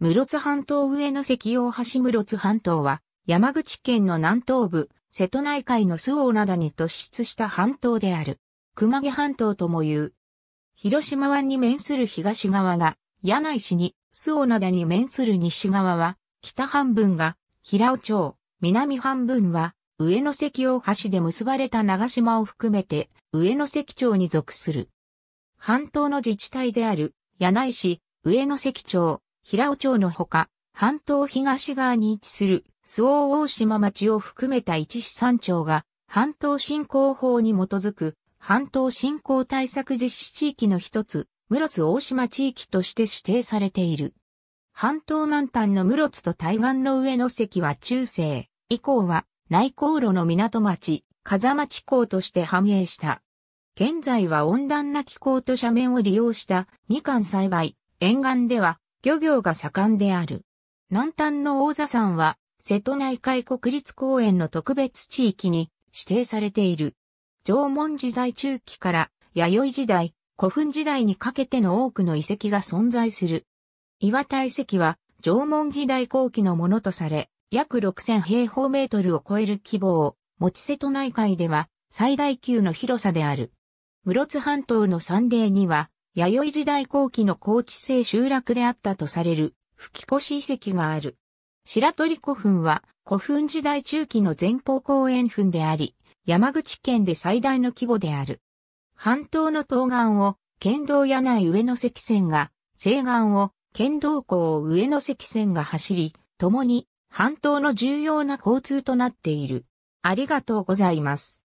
室津半島上関大橋室津半島は、山口県の南東部、瀬戸内海の周防灘に突出した半島である。熊毛半島とも言う。広島湾に面する東側が、柳井市に、周防灘に面する西側は、北半分が、平尾町、南半分は、上関大橋で結ばれた長島を含めて、上関町に属する。半島の自治体である、柳井市、上関町、平尾町のほか、半島東側に位置する、周防大島町を含めた1市3町が、半島振興法に基づく、半島振興対策実施地域の一つ、室津大島地域として指定されている。半島南端の室津と対岸の上関は中世以降は、内航路の港町、風町港として繁栄した。現在は温暖な気候と斜面を利用したみかん栽培、沿岸では漁業が盛んである。南端の王座山は瀬戸内海国立公園の特別地域に指定されている。縄文時代中期から弥生時代、古墳時代にかけての多くの遺跡が存在する。岩田遺跡は縄文時代後期のものとされ、約6000平方メートルを超える規模を持ち瀬戸内海では最大級の広さである。室津半島の山嶺には弥生時代後期の高地性集落であったとされる吹越遺跡がある。白鳥古墳は古墳時代中期の前方後円墳であり、山口県で最大の規模である。半島の東岸を県道柳井上関線が、西岸を県道港上関線が走り、共に半島の重要な交通となっている。ありがとうございます。